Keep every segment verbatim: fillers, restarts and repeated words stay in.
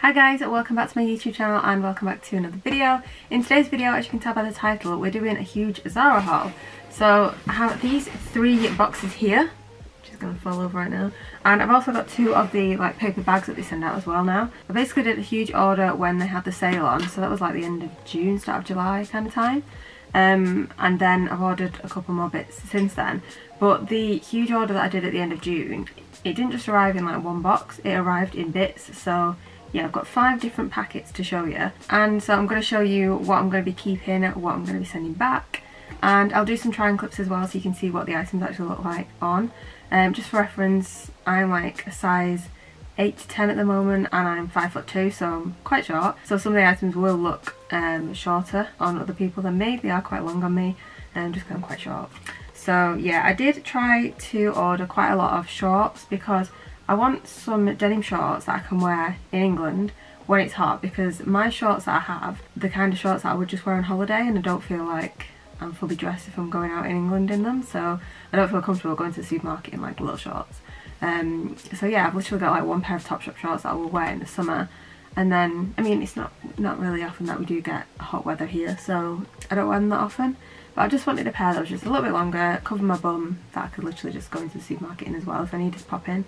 Hi guys, welcome back to my YouTube channel and welcome back to another video. In today's video, as you can tell by the title, we're doing a huge Zara haul. So I have these three boxes here, which is going to fall over right now, and I've also got two of the like paper bags that they send out as well now. I basically did a huge order when they had the sale on, so that was like the end of June, start of July kind of time. Um, and then I've ordered a couple more bits since then, but the huge order that I did at the end of June, it didn't just arrive in like one box, it arrived in bits. So yeah, I've got five different packets to show you, and so I'm going to show you what I'm going to be keeping, what I'm going to be sending back, and I'll do some try on clips as well so you can see what the items actually look like on. Um, just for reference, I'm like a size eight to ten at the moment and I'm five foot two, so I'm quite short, so some of the items will look um, shorter on other people than me. They are quite long on me, um, just because I'm quite short. So yeah, I did try to order quite a lot of shorts because I want some denim shorts that I can wear in England when it's hot, because my shorts that I have, the kind of shorts that I would just wear on holiday, and I don't feel like I'm fully dressed if I'm going out in England in them, so I don't feel comfortable going to the supermarket in like little shorts. Um, so yeah, I've literally got like one pair of Topshop shorts that I will wear in the summer, and then, I mean, it's not, not really often that we do get hot weather here, so I don't wear them that often. But I just wanted a pair that was just a little bit longer, covered my bum, that I could literally just go into the supermarket in as well if I needed to pop in.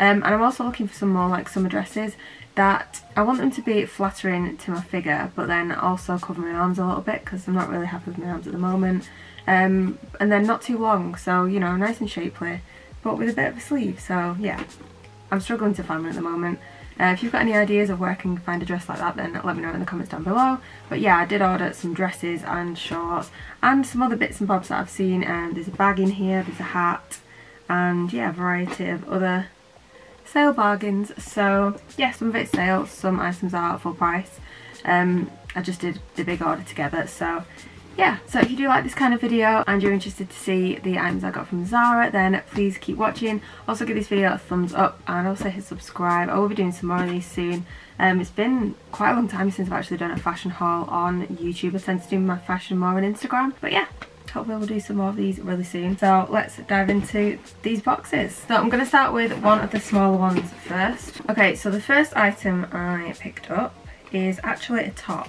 Um, and I'm also looking for some more like summer dresses that I want them to be flattering to my figure, but then also cover my arms a little bit because I'm not really happy with my arms at the moment. Um, and then not too long, so you know, nice and shapely, but with a bit of a sleeve. So yeah, I'm struggling to find one at the moment. Uh, if you've got any ideas of where I can find a dress like that, then let me know in the comments down below. But yeah, I did order some dresses and shorts and some other bits and bobs that I've seen. Um, there's a bag in here, there's a hat, and yeah, a variety of other sale bargains. So yeah, some of it's sale, some items are at full price. Um, I just did the big order together, so yeah. So if you do like this kind of video and you're interested to see the items I got from Zara, then please keep watching. Also give this video a thumbs up and also hit subscribe. I will be doing some more of these soon. Um, it's been quite a long time since I've actually done a fashion haul on YouTube. I tend to do my fashion more on Instagram, but yeah, hopefully we'll do some more of these really soon. So let's dive into these boxes. So I'm going to start with one of the smaller ones first. Okay, so the first item I picked up is actually a top.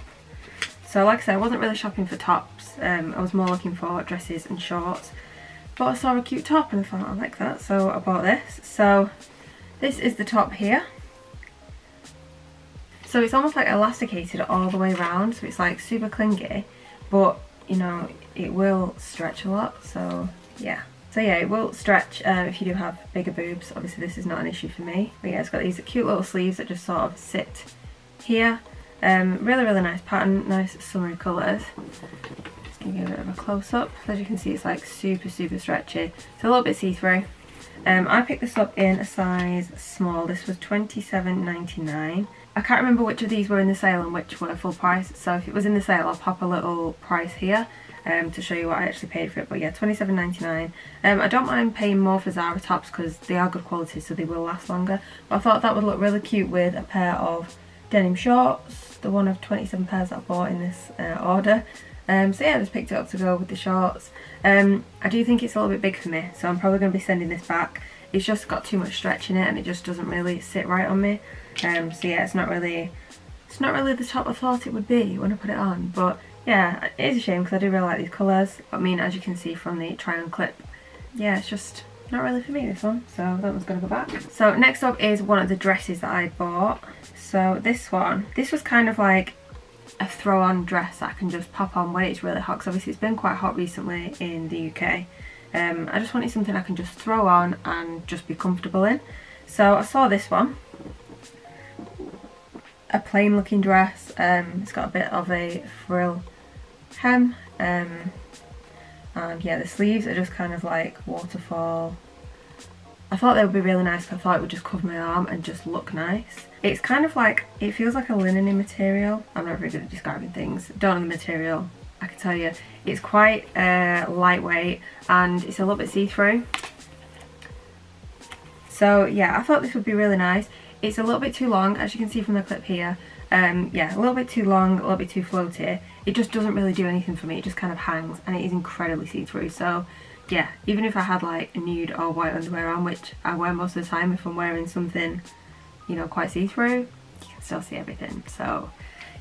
So like I said, I wasn't really shopping for tops, um, I was more looking for dresses and shorts, but I saw a cute top and I thought I like that, so I bought this. So this is the top here. So it's almost like elasticated all the way around, so it's like super clingy, but you know, it will stretch a lot, so yeah. So yeah, it will stretch um, if you do have bigger boobs. Obviously this is not an issue for me, but yeah, it's got these cute little sleeves that just sort of sit here. Um, really, really nice pattern, nice summery colours. Just give you a bit of a close-up. So as you can see, it's like super, super stretchy. It's a little bit see-through. Um, I picked this up in a size small. This was twenty-seven ninety-nine. I can't remember which of these were in the sale and which were full price, so if it was in the sale, I'll pop a little price here um, to show you what I actually paid for it. But yeah, twenty-seven ninety-nine. Um, I don't mind paying more for Zara tops because they are good quality, so they will last longer. But I thought that would look really cute with a pair of denim shorts, the one of twenty-seven pairs that I bought in this uh, order. Um, so yeah, I just picked it up to go with the shorts. Um, I do think it's a little bit big for me, so I'm probably going to be sending this back. It's just got too much stretch in it and it just doesn't really sit right on me. Um, so yeah, it's not really it's not really the top I thought it would be when I put it on. But yeah, it is a shame because I do really like these colours. I mean, as you can see from the try on clip, yeah, it's just not really for me, this one, so that one's going to go back. So next up is one of the dresses that I bought. So this one, this was kind of like a throw on dress that I can just pop on when it's really hot, because obviously it's been quite hot recently in the U K. Um, I just wanted something I can just throw on and just be comfortable in. So I saw this one, a plain looking dress, um, it's got a bit of a frill hem. Um, And yeah, the sleeves are just kind of like waterfall. I thought they would be really nice because I thought it would just cover my arm and just look nice. It's kind of like, it feels like a linen-y material. I'm not very good at describing things. Don't know the material, I can tell you. It's quite uh, lightweight and it's a little bit see-through. So yeah, I thought this would be really nice. It's a little bit too long, as you can see from the clip here. Um, yeah, a little bit too long, a little bit too floaty. It just doesn't really do anything for me, it just kind of hangs, and it is incredibly see-through. So yeah, even if I had like a nude or white underwear on, which I wear most of the time if I'm wearing something, you know, quite see-through, you still see everything. So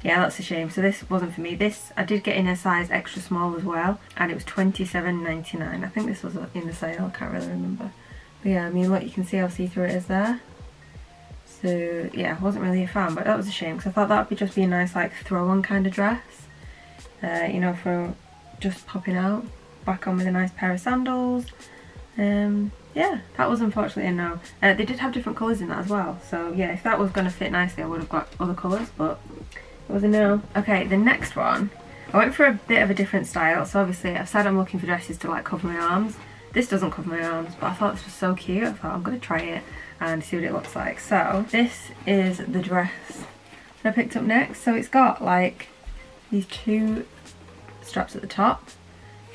yeah, that's a shame. So this wasn't for me. This, I did get in a size extra small as well, and it was twenty-seven ninety-nine. I think this was in the sale, I can't really remember. But yeah, I mean, look, you can see how see-through it is there. So yeah, I wasn't really a fan, but that was a shame, because I thought that would be just be a nice like throw-on kind of dress. Uh, you know, for just popping out, back on with a nice pair of sandals. Um, yeah, that was unfortunately a no. Uh, they did have different colours in that as well. So yeah, if that was going to fit nicely, I would have got other colours, but it was a no. Okay, the next one, I went for a bit of a different style. So obviously I've said I'm looking for dresses to like cover my arms. This doesn't cover my arms, but I thought this was so cute. I thought I'm going to try it and see what it looks like. So this is the dress that I picked up next. So it's got like these two straps at the top,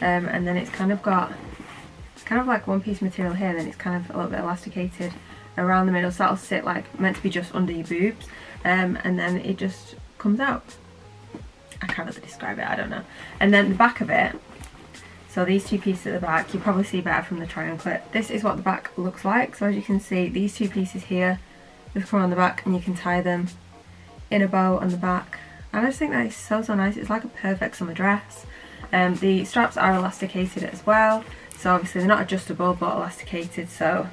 um, and then it's kind of got, it's kind of like one piece material here, and then it's kind of a little bit elasticated around the middle, so that'll sit like, meant to be just under your boobs, um, and then it just comes out. I can't really describe it, I don't know. And then the back of it, so these two pieces at the back, you probably see better from the try on clip. This is what the back looks like. So as you can see, these two pieces here just come on the back, and you can tie them in a bow on the back. And I just think that is so, so nice. It's like a perfect summer dress. Um, the straps are elasticated as well. So obviously they're not adjustable, but elasticated. So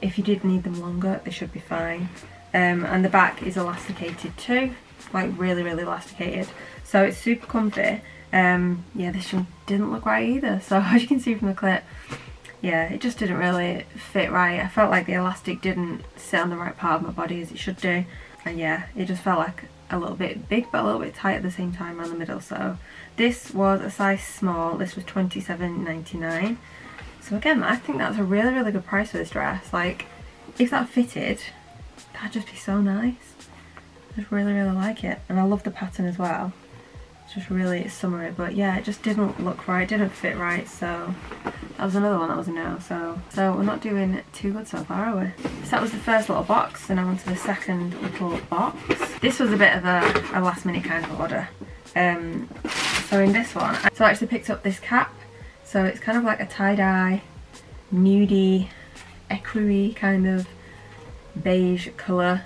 if you did need them longer, they should be fine. Um, and the back is elasticated too. Like really, really elasticated. So it's super comfy. Um, yeah, this one didn't look right either. So as you can see from the clip, yeah, it just didn't really fit right. I felt like the elastic didn't sit on the right part of my body as it should do. And yeah, it just felt like a little bit big but a little bit tight at the same time around the middle. So this was a size small. This was twenty-seven ninety-nine. So again, I think that's a really, really good price for this dress. Like, if that fitted, that'd just be so nice. I just really, really like it, and I love the pattern as well. It's just really summery, but yeah, it just didn't look right, didn't fit right. So that was another one that was a no. So so we're not doing too good so far, are we? So that was the first little box, and I went to the second little box. This was a bit of a, a last minute kind of order. Um, so in this one, so I actually picked up this cap. So it's kind of like a tie-dye, nudie, ecru-y kind of beige colour.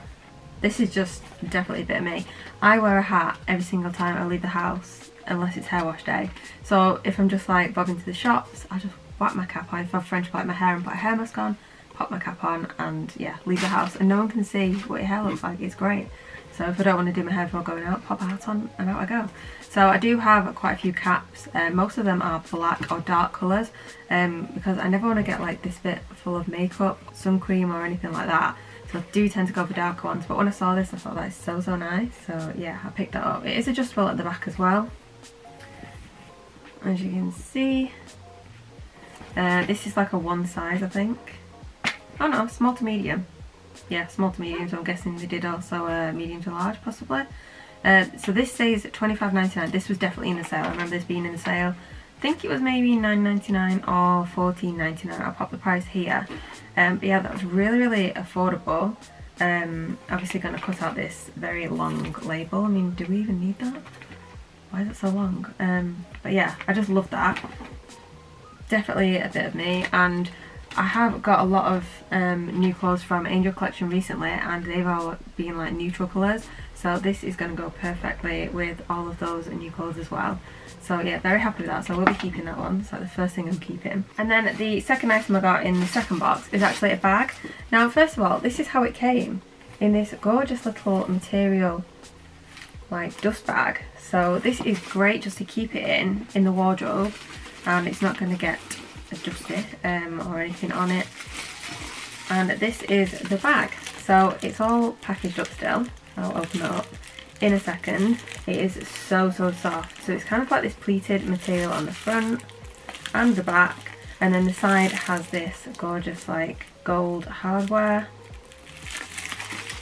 This is just definitely a bit of me. I wear a hat every single time I leave the house, unless it's hair wash day. So if I'm just like bobbing to the shops, I just whack my cap on. If I've French plait my hair and put a hair mask on, pop my cap on and yeah, leave the house. And no one can see what your hair looks like, it's great. So if I don't want to do my hair before going out, pop a hat on and out I go. So I do have quite a few caps. Uh, most of them are black or dark colours, um, because I never want to get like this bit full of makeup, sun cream or anything like that. So I do tend to go for darker ones. But when I saw this, I thought that is so, so nice. So yeah, I picked that up. It is adjustable at the back as well, as you can see. Uh, this is like a one size, I think. Oh no, small to medium. Yeah, small to medium, so I'm guessing they did also uh, medium to large, possibly. Uh, so this says twenty-five ninety-nine. This was definitely in the sale. I remember this being in the sale. I think it was maybe nine ninety-nine or fourteen ninety-nine. I'll pop the price here. Um, but yeah, that was really, really affordable. Um, obviously going to cut out this very long label. I mean, do we even need that? Why is it so long? Um, but yeah, I just love that. Definitely a bit of me. And I have got a lot of um, new clothes from Angel Collection recently, and they've all been like neutral colours, so this is going to go perfectly with all of those new clothes as well. So yeah, very happy with that, so I will be keeping that one. It's like the first thing I'm keeping. And then the second item I got in the second box is actually a bag. Now first of all, this is how it came, in this gorgeous little material like dust bag. So this is great just to keep it in, in the wardrobe, and it's not going to get adjust it um, or anything on it. And this is the bag, so it's all packaged up still. I'll open it up in a second. It is so, so soft. So it's kind of like this pleated material on the front and the back, and then the side has this gorgeous like gold hardware,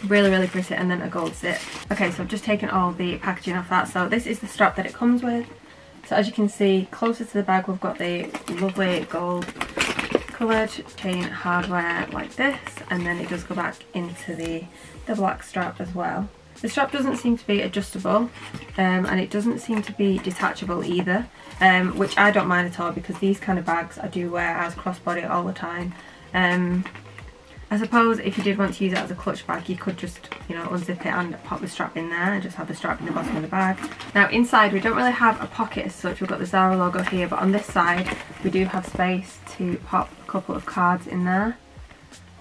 really, really pretty, and then a gold zip. Okay, so I've just taken all the packaging off that. So this is the strap that it comes with. So as you can see, closer to the bag, we've got the lovely gold coloured chain hardware like this, and then it does go back into the, the black strap as well. The strap doesn't seem to be adjustable, um, and it doesn't seem to be detachable either, um, which I don't mind at all, because these kind of bags I do wear as crossbody all the time. Um, I I suppose if you did want to use it as a clutch bag, you could just, you know, unzip it and pop the strap in there and just have the strap in the bottom of the bag. Now inside we don't really have a pocket as such, we've got the Zara logo here, but on this side we do have space to pop a couple of cards in there,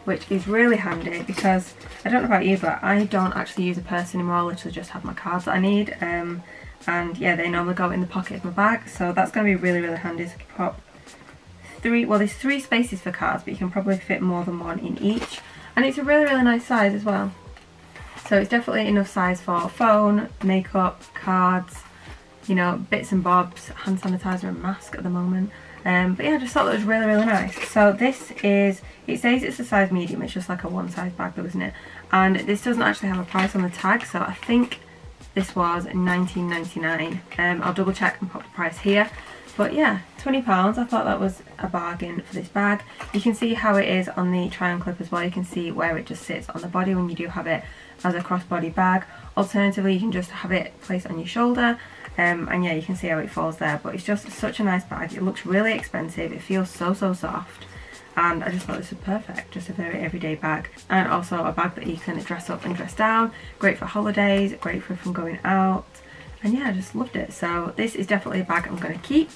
which is really handy because I don't know about you, but I don't actually use a purse anymore. I literally just have my cards that I need, um, and yeah, they normally go in the pocket of my bag, so that's going to be really, really handy. So I can pop three, well there's three spaces for cards, but you can probably fit more than one in each, and it's a really, really nice size as well. So it's definitely enough size for phone, makeup, cards, you know, bits and bobs, hand sanitizer and mask at the moment. Um, but yeah, I just thought that was really, really nice. So this is, it says it's a size medium, it's just like a one size bag though, isn't it? And this doesn't actually have a price on the tag, so I think this was nineteen ninety-nine. Um, I'll double check and pop the price here. But yeah, twenty pounds, I thought that was a bargain for this bag. You can see how it is on the try-on clip as well. You can see where it just sits on the body when you do have it as a cross-body bag. Alternatively, you can just have it placed on your shoulder. Um, and yeah, you can see how it falls there, but it's just such a nice bag. It looks really expensive, it feels so, so soft, and I just thought this was perfect, just a very everyday bag, and also a bag that you can dress up and dress down, great for holidays, great for from going out, and yeah, I just loved it. So this is definitely a bag I'm going to keep.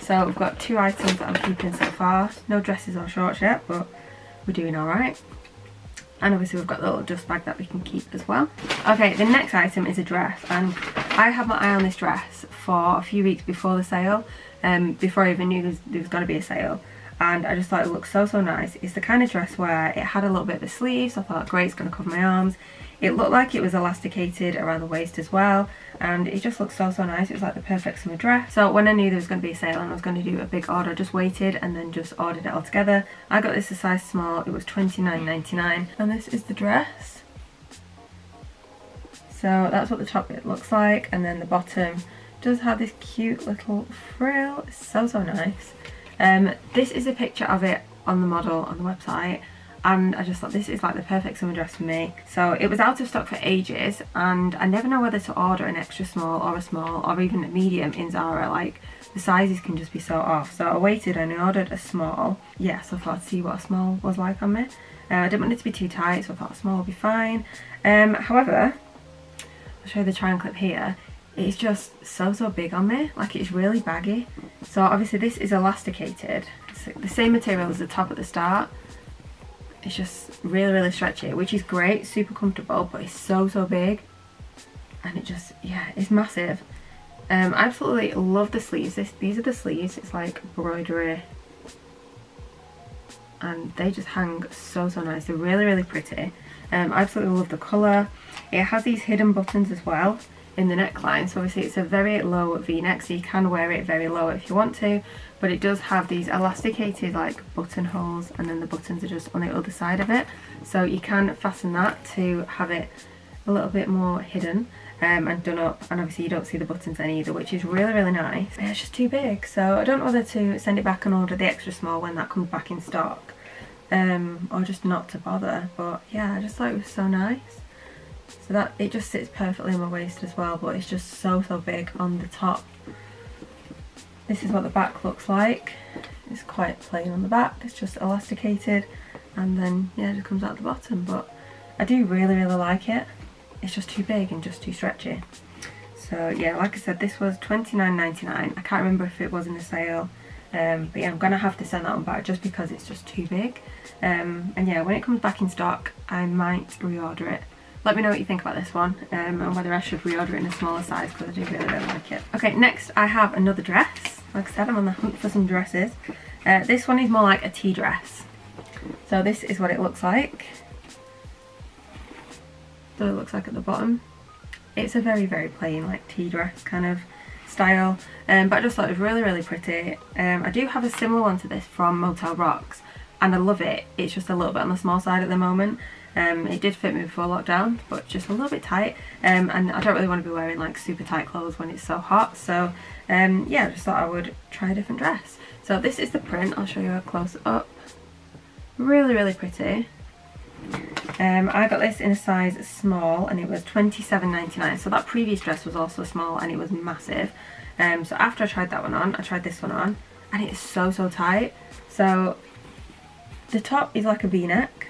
So we've got two items that I'm keeping so far, no dresses or shorts yet, but we're doing alright. And obviously we've got the little dust bag that we can keep as well. Okay, the next item is a dress, and I had my eye on this dress for a few weeks before the sale, um, before I even knew there was, there was going to be a sale, and I just thought it looked so, so nice. It's the kind of dress where it had a little bit of a sleeve, so I thought, great, it's going to cover my arms. It looked like it was elasticated around the waist as well, and it just looked so, so nice. It was like the perfect summer dress. So when I knew there was going to be a sale and I was going to do a big order, I just waited and then just ordered it all together. I got this a size small, it was twenty-nine ninety-nine, and this is the dress. So that's what the top bit looks like, and then the bottom does have this cute little frill. It's so, so nice. Um, this is a picture of it on the model on the website, and I just thought this is like the perfect summer dress for me. So it was out of stock for ages, and I never know whether to order an extra small or a small or even a medium in Zara, like the sizes can just be so off. So I waited and I ordered a small. Yeah, so I thought I'd see what a small was like on me. Uh, I didn't want it to be too tight, so I thought a small would be fine. Um, however, I'll show you the try on clip here. It's just so, so big on me, like it's really baggy. So obviously this is elasticated, it's the same material as the top at the start. It's just really, really stretchy, which is great, super comfortable, but it's so, so big, and it just, yeah, it's massive. Um, I absolutely love the sleeves. This, these are the sleeves, it's like embroidery, and they just hang so, so nice. They're really, really pretty. Um, I absolutely love the colour. It has these hidden buttons as well in the neckline, so obviously it's a very low v-neck, so you can wear it very low if you want to, but it does have these elasticated like buttonholes, and then the buttons are just on the other side of it, so you can fasten that to have it a little bit more hidden um, and done up, and obviously you don't see the buttons then either, which is really, really nice. It's just too big, so I don't know whether to send it back and order the extra small when that comes back in stock, um, or just not to bother. But yeah, I just thought it was so nice. So that it just sits perfectly on my waist as well, but it's just so, so big on the top. This is what the back looks like. It's quite plain on the back, it's just elasticated, and then yeah, it just comes out the bottom. But I do really, really like it. It's just too big and just too stretchy. So yeah, like I said, this was twenty-nine ninety-nine. I can't remember if it was in the sale, um, but yeah, I'm gonna have to send that one back just because it's just too big. Um, and yeah, when it comes back in stock, I might reorder it. Let me know what you think about this one, um, and whether I should reorder it in a smaller size, because I do really, really like it. Okay, next I have another dress. Like I said, I'm on the hunt for some dresses. Uh, this one is more like a tea dress. So this is what it looks like. So it looks like at the bottom. It's a very, very plain like tea dress kind of style, um, but I just thought it was really, really pretty. Um, I do have a similar one to this from Motel Rocks, and I love it. It's just a little bit on the small side at the moment. Um, it did fit me before lockdown, but just a little bit tight, um, and I don't really want to be wearing like super tight clothes when it's so hot, so um, yeah, I just thought I would try a different dress. So this is the print, I'll show you a close up. Really, really pretty. Um, I got this in a size small, and it was twenty-seven ninety-nine, so that previous dress was also small and it was massive. Um, so after I tried that one on, I tried this one on, and it is so, so tight. So the top is like a v-neck,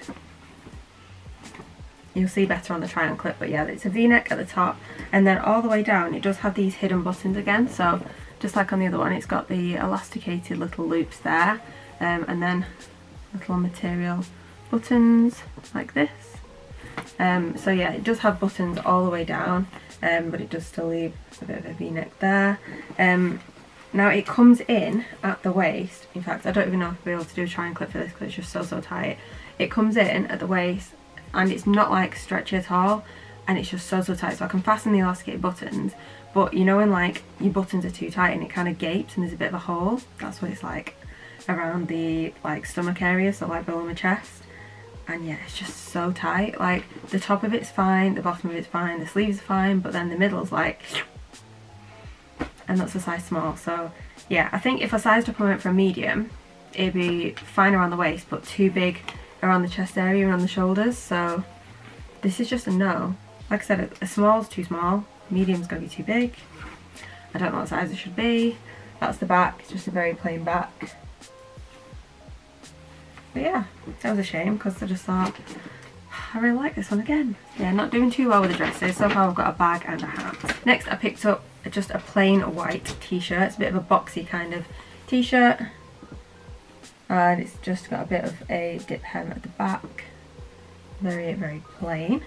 You'll see better on the try on clip, but yeah, it's a V-neck at the top, and then all the way down it does have these hidden buttons again. So just like on the other one, it's got the elasticated little loops there, um, and then little material buttons like this. Um, so yeah, it does have buttons all the way down, um, but it does still leave a bit of a V-neck there. Um, now it comes in at the waist. In fact, I don't even know if I'll be able to do a try and clip for this because it's just so so tight. It comes in at the waist, and it's not like stretchy at all, and it's just so so tight. So I can fasten the elasticated buttons, but you know when like your buttons are too tight and it kind of gapes and there's a bit of a hole, that's what it's like around the like stomach area, so like below my chest. And yeah, it's just so tight. Like the top of it's fine, the bottom of it's fine, the sleeves are fine, but then the middle's like, and that's a size small. So yeah, I think if I sized up and went for a medium, it'd be fine around the waist, but too big around the chest area and on the shoulders. So this is just a no. Like I said, a small's too small, medium's gonna be too big. I don't know what size it should be. That's the back. It's just a very plain back. But yeah, that was a shame because I just thought, I really like this one again. Yeah, not doing too well with the dresses. So far I've got a bag and a hat. Next I picked up just a plain white t-shirt. It's a bit of a boxy kind of t-shirt. And it's just got a bit of a dip hem at the back. Very, very plain.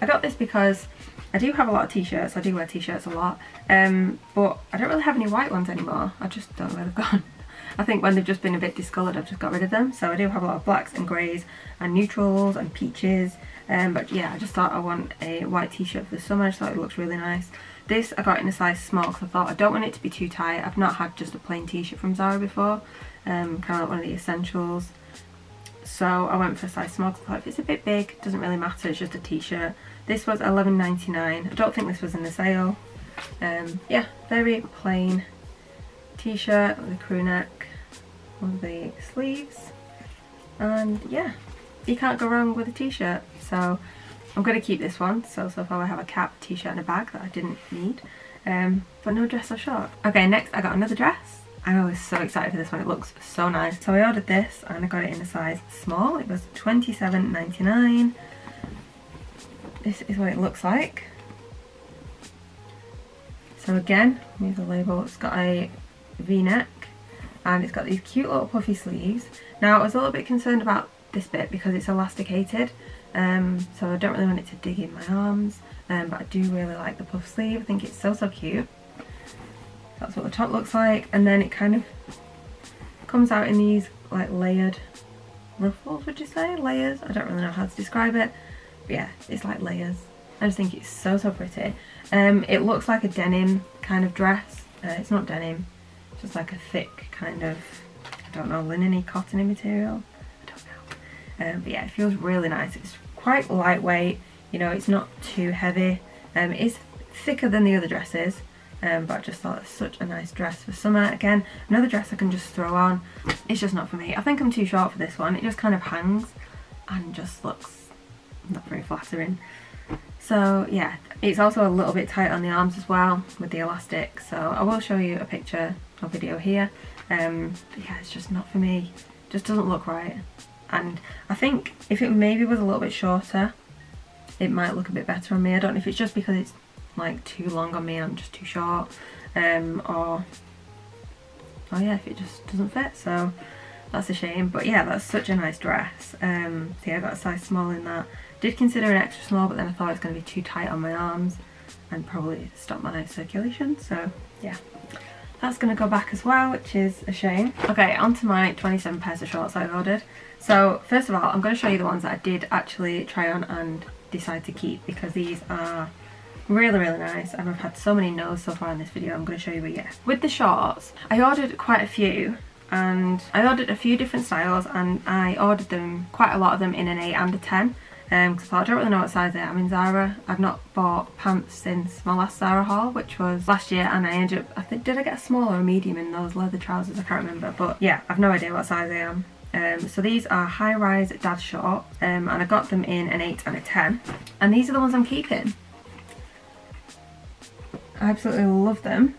I got this because I do have a lot of t-shirts. I do wear t-shirts a lot. Um, but I don't really have any white ones anymore. I just don't know where they've gone. I think when they've just been a bit discoloured, I've just got rid of them. So I do have a lot of blacks and greys and neutrals and peaches. Um, but yeah, I just thought I want a white t-shirt for the summer. I just thought it looked really nice. This I got in a size small because I thought I don't want it to be too tight. I've not had just a plain t-shirt from Zara before. Um, kind of like one of the essentials. So I went for a size small because I thought if it's a bit big, it doesn't really matter. It's just a t-shirt. This was eleven ninety-nine. I don't think this was in the sale. Um, yeah, very plain t-shirt with a crew neck on the sleeves, and yeah, you can't go wrong with a t-shirt, so I'm going to keep this one. So so far I have a cap, t-shirt and a bag that I didn't need, um, but no dress or short. Okay, next I got another dress. I was so excited for this one, it looks so nice. So I ordered this and I got it in a size small. It was twenty-seven ninety-nine. This is what it looks like. So again, here's the label. It's got a V-neck and it's got these cute little puffy sleeves. Now I was a little bit concerned about this bit because it's elasticated, um, so I don't really want it to dig in my arms, um, but I do really like the puff sleeve. I think it's so so cute. That's what the top looks like, and then it kind of comes out in these like layered ruffles, would you say? Layers? I don't really know how to describe it, but yeah, it's like layers. I just think it's so so pretty. Um, it looks like a denim kind of dress. Uh, it's not denim. Just like a thick kind of, I don't know, linen-y, cottony material. I don't know. Um, but yeah, it feels really nice. It's quite lightweight, you know, it's not too heavy. Um, it is thicker than the other dresses, um, but I just thought it's such a nice dress for summer. Again, another dress I can just throw on. It's just not for me. I think I'm too short for this one. It just kind of hangs and just looks not very flattering. So yeah, it's also a little bit tight on the arms as well with the elastic. So I will show you a picture or video here. Um, but yeah, it's just not for me. It just doesn't look right. And I think if it maybe was a little bit shorter, it might look a bit better on me. I don't know if it's just because it's like too long on me and I'm just too short. Um, or, oh yeah, if it just doesn't fit. So that's a shame. But yeah, that's such a nice dress. Um, so yeah, I got a size small in that. Did consider an extra small, but then I thought it was going to be too tight on my arms and probably stop my circulation. So yeah, that's going to go back as well, which is a shame. Okay, onto my twenty-seven pairs of shorts I ordered. So first of all, I'm going to show you the ones that I did actually try on and decide to keep, because these are really really nice and I've had so many no's so far in this video. I'm going to show you a yes. With the shorts, I ordered quite a few. And I ordered a few different styles, and I ordered them, quite a lot of them, in an eight and a ten. Um, because I thought, I don't really know what size they are. I'm in Zara. I've not bought pants since my last Zara haul, which was last year, and I ended up, I think, did I get a small or a medium in those leather trousers? I can't remember, but yeah, I've no idea what size I am. Um, so these are high-rise dad shorts, um, and I got them in an eight and a ten, and these are the ones I'm keeping. I absolutely love them.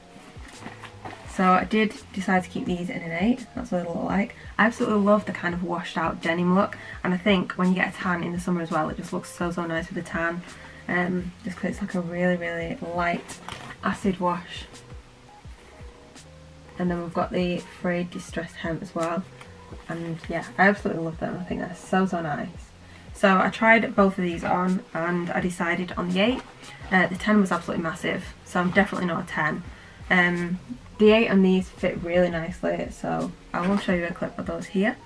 So I did decide to keep these in an eight. That's what they look like. I absolutely love the kind of washed out denim look, and I think when you get a tan in the summer as well, it just looks so so nice with a tan. Um, just because it's like a really really light acid wash. And then we've got the frayed distressed hemp as well, and yeah, I absolutely love them. I think they're so so nice. So I tried both of these on and I decided on the eight. Uh, the ten was absolutely massive, so I'm definitely not a ten. Um, the eight on these fit really nicely, so I will show you a clip of those here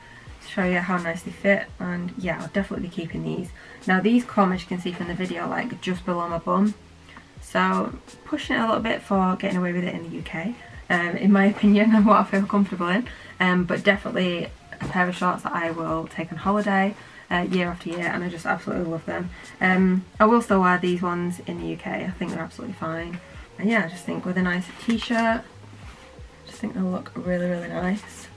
to show you how nice they fit. And yeah, I'll definitely be keeping these. Now these come, as you can see from the video, like just below my bum, so pushing it a little bit for getting away with it in the U K, um, in my opinion, and what I feel comfortable in. Um, but definitely a pair of shorts that I will take on holiday Uh, year after year, and I just absolutely love them. Um, I will still wear these ones in the U K. I think they're absolutely fine. And yeah, I just think with a nice t-shirt, I just think they look really really nice.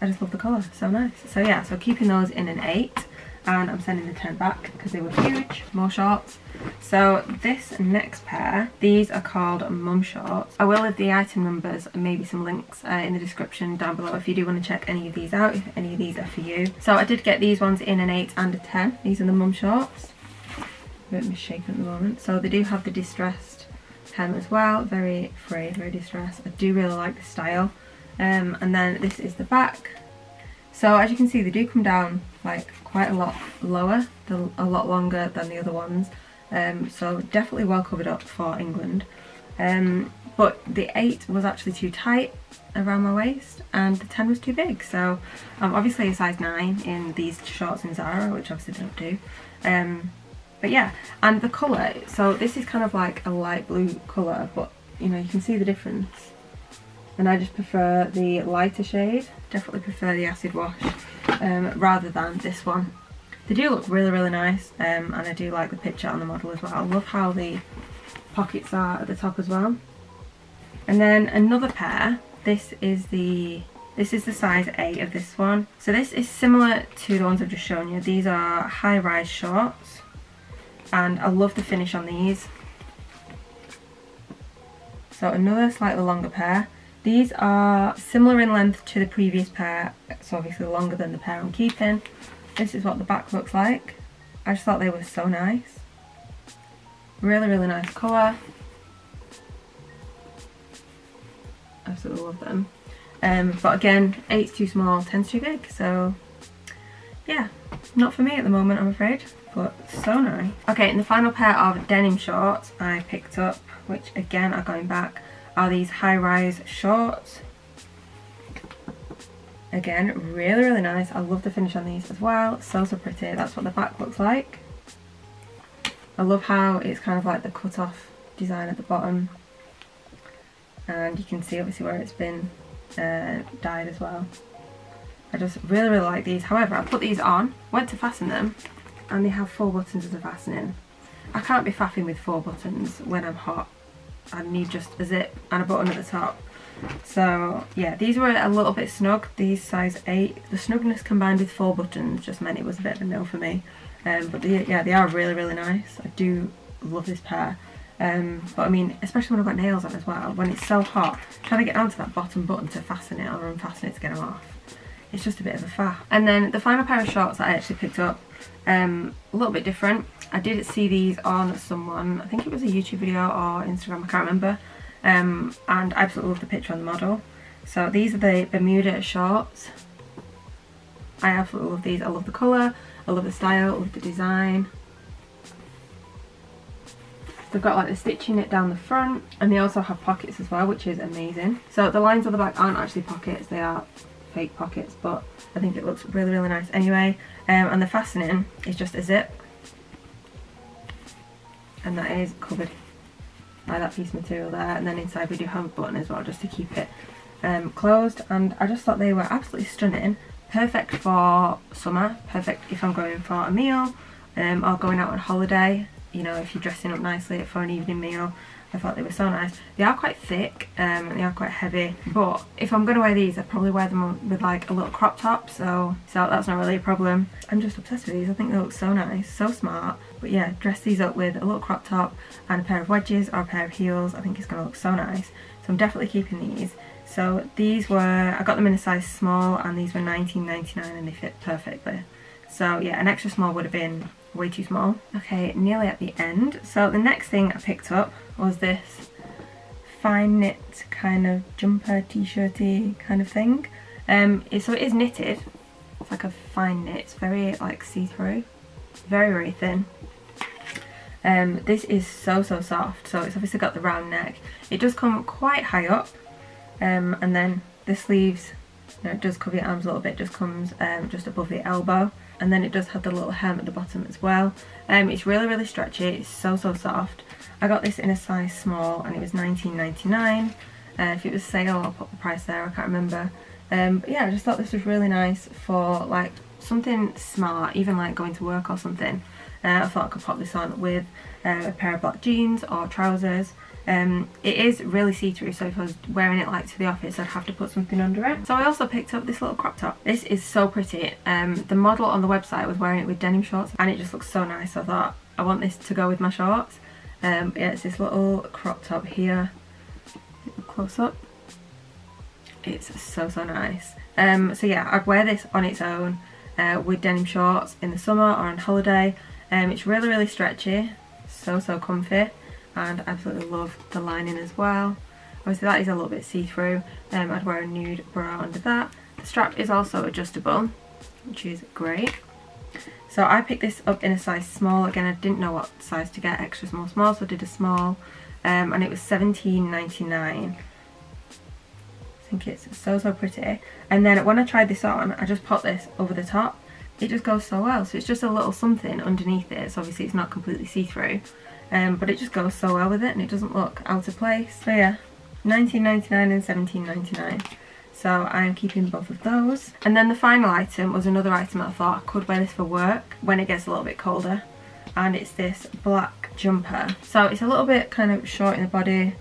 I just love the colour, so nice. So yeah, so keeping those in an eight, and I'm sending the ten back because they were huge. More shorts. So this next pair, these are called mum shorts. I will leave the item numbers and maybe some links uh, in the description down below if you do want to check any of these out, if any of these are for you. So I did get these ones in an eight and a ten. These are the mum shorts. A bit misshapen at the moment. So they do have the distressed hem as well. Very frayed, very distressed. I do really like the style. Um, and then this is the back. So as you can see, they do come down like quite a lot lower, they're a lot longer than the other ones. Um, so definitely well covered up for England. Um, but the eight was actually too tight around my waist and the ten was too big. So I'm obviously a size nine in these shorts in Zara, which obviously they don't do. Um, but yeah, and the colour, so this is kind of like a light blue colour, but you know, you can see the difference. And I just prefer the lighter shade, definitely prefer the acid wash um, rather than this one. They do look really really nice, um, and I do like the picture on the model as well. I love how the pockets are at the top as well. And then another pair, this is the this is the size eight of this one. So this is similar to the ones I've just shown you. These are high-rise shorts, and I love the finish on these. So another slightly longer pair. These are similar in length to the previous pair, so obviously longer than the pair I'm keeping. This is what the back looks like. I just thought they were so nice. Really, really nice colour. Absolutely love them. Um, but again, eight's too small, ten's too big, so yeah, not for me at the moment, I'm afraid, but so nice. Okay, and the final pair of denim shorts I picked up, which again are going back, are these high-rise shorts. Again, really really nice. I love the finish on these as well, so so pretty. That's what the back looks like. I love how it's kind of like the cut-off design at the bottom, and you can see obviously where it's been uh, dyed as well. I just really really like these. However, I put these on, went to fasten them, and they have four buttons as a fastening. I can't be faffing with four buttons when I'm hot. I need just a zip and a button at the top. So yeah, these were a little bit snug, these size eight. The snugness combined with four buttons just meant it was a bit of a no for me. Um, but they, yeah, they are really really nice. I do love this pair. Um, but I mean, especially when I've got nails on as well, when it's so hot, trying to get onto that bottom button to fasten it or unfasten it to get them off, it's just a bit of a faff. And then the final pair of shorts that I actually picked up, um, a little bit different. I did see these on someone, I think it was a YouTube video or Instagram, I can't remember, um, and I absolutely love the picture on the model. So these are the Bermuda shorts. I absolutely love these. I love the colour, I love the style, I love the design. They've got like the stitching it down the front, and they also have pockets as well, which is amazing. So the lines on the back aren't actually pockets, they are fake pockets, but I think it looks really really nice anyway. Um, and the fastening is just a zip, and that is covered by that piece of material there, and then inside we do have a button as well just to keep it um, closed. And I just thought they were absolutely stunning, perfect for summer, perfect if I'm going for a meal um, or going out on holiday, you know, if you're dressing up nicely for an evening meal. I thought they were so nice. They are quite thick um, and they are quite heavy, but if I'm going to wear these, I'd probably wear them with like a little crop top, so, so that's not really a problem. I'm just obsessed with these. I think they look so nice, so smart. But yeah, dress these up with a little crop top and a pair of wedges or a pair of heels. I think it's going to look so nice. So I'm definitely keeping these. So these were, I got them in a size small, and these were nineteen ninety-nine and they fit perfectly. So yeah, an extra small would have been way too small. Okay, nearly at the end. So the next thing I picked up was this fine knit kind of jumper, t-shirty kind of thing. Um, it, so it is knitted. It's like a fine knit. It's very like see-through. Very, very thin. Um, this is so, so soft. So it's obviously got the round neck. It does come quite high up. Um, and then the sleeves, you know, it does cover your arms a little bit. It just comes um, just above the elbow. And then it does have the little hem at the bottom as well. Um, it's really, really stretchy. It's so, so soft. I got this in a size small and it was nineteen ninety-nine. Uh, if it was sale, I'll put the price there. I can't remember. Um, but yeah, I just thought this was really nice for like something smart, even like going to work or something. Uh, I thought I could pop this on with uh, a pair of black jeans or trousers. Um, it is really see-through, so if I was wearing it like to the office, I'd have to put something under it. So I also picked up this little crop top. This is so pretty. Um, the model on the website was wearing it with denim shorts and it just looks so nice. So I thought, I want this to go with my shorts. Um, yeah, it's this little crop top here, close up. It's so, so nice. Um, so yeah, I'd wear this on its own uh, with denim shorts in the summer or on holiday. Um, it's really, really stretchy, so, so comfy, and I absolutely love the lining as well. Obviously that is a little bit see-through. Um, I'd wear a nude bra under that. The strap is also adjustable, which is great. So I picked this up in a size small. Again, I didn't know what size to get, extra small, small, so I did a small, um, and it was seventeen ninety-nine. I think it's so, so pretty. And then when I tried this on, I just popped this over the top. It just goes so well. So it's just a little something underneath it. So obviously it's not completely see-through, um, but it just goes so well with it and it doesn't look out of place. So yeah, nineteen ninety-nine and seventeen ninety-nine. So I'm keeping both of those. And then the final item was another item I thought I could wear this for work when it gets a little bit colder. And it's this black jumper. So it's a little bit kind of short in the body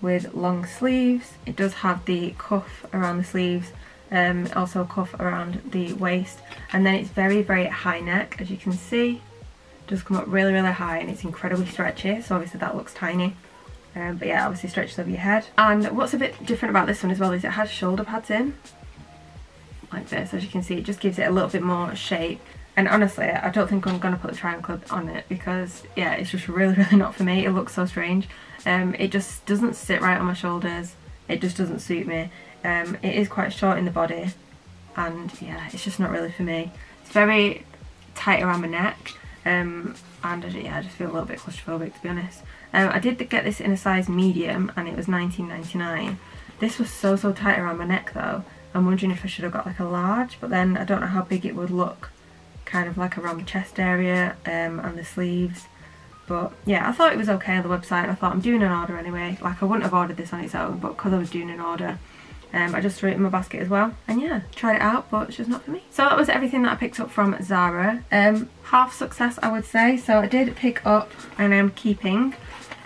with long sleeves. It does have the cuff around the sleeves, um, also a cuff around the waist, and then it's very, very high neck, as you can see. It does come up really, really high and it's incredibly stretchy, so obviously that looks tiny. Um, but yeah, obviously stretches over your head. And what's a bit different about this one as well is it has shoulder pads in, like this, as you can see. It just gives it a little bit more shape. And honestly, I don't think I'm going to put the Triumph Club on it because, yeah, it's just really, really not for me. It looks so strange. Um, it just doesn't sit right on my shoulders. It just doesn't suit me. Um, it is quite short in the body. And, yeah, it's just not really for me. It's very tight around my neck. Um, and, yeah, I just feel a little bit claustrophobic, to be honest. Um, I did get this in a size medium, and it was nineteen ninety-nine. This was so, so tight around my neck, though. I'm wondering if I should have got, like, a large. But then I don't know how big it would look. Kind of like around the chest area um, and the sleeves. But yeah, I thought it was okay on the website. I thought, I'm doing an order anyway. Like, I wouldn't have ordered this on its own, but because I was doing an order, um, I just threw it in my basket as well. And yeah, tried it out, but it's just not for me. So that was everything that I picked up from Zara. Um, half success, I would say. So I did pick up, and I'm keeping,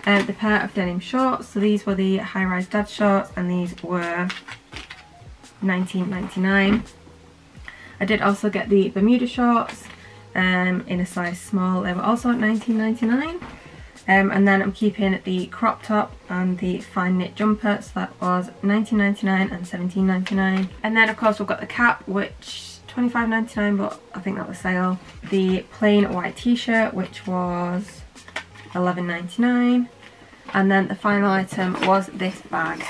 uh, the pair of denim shorts. So these were the high-rise dad shorts, and these were nineteen ninety-nine. I did also get the Bermuda shorts um, in a size small. They were also nineteen ninety-nine. Um, and then I'm keeping the crop top and the fine knit jumper. So that was nineteen ninety-nine and seventeen ninety-nine. And then of course we've got the cap, which twenty-five ninety-nine, but I think that was sale. The plain white t-shirt, which was eleven ninety-nine. And then the final item was this bag.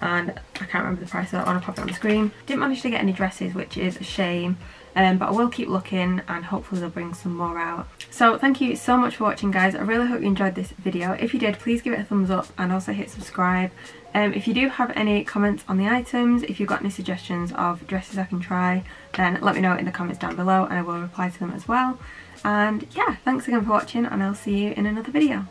And I can't remember the price, so I want to pop it on the screen. Didn't manage to get any dresses, which is a shame, um, but I will keep looking and hopefully they'll bring some more out. So thank you so much for watching, guys. I really hope you enjoyed this video. If you did, please give it a thumbs up and also hit subscribe. Um, if you do have any comments on the items, if you've got any suggestions of dresses I can try, then let me know in the comments down below and I will reply to them as well. And yeah, thanks again for watching and I'll see you in another video.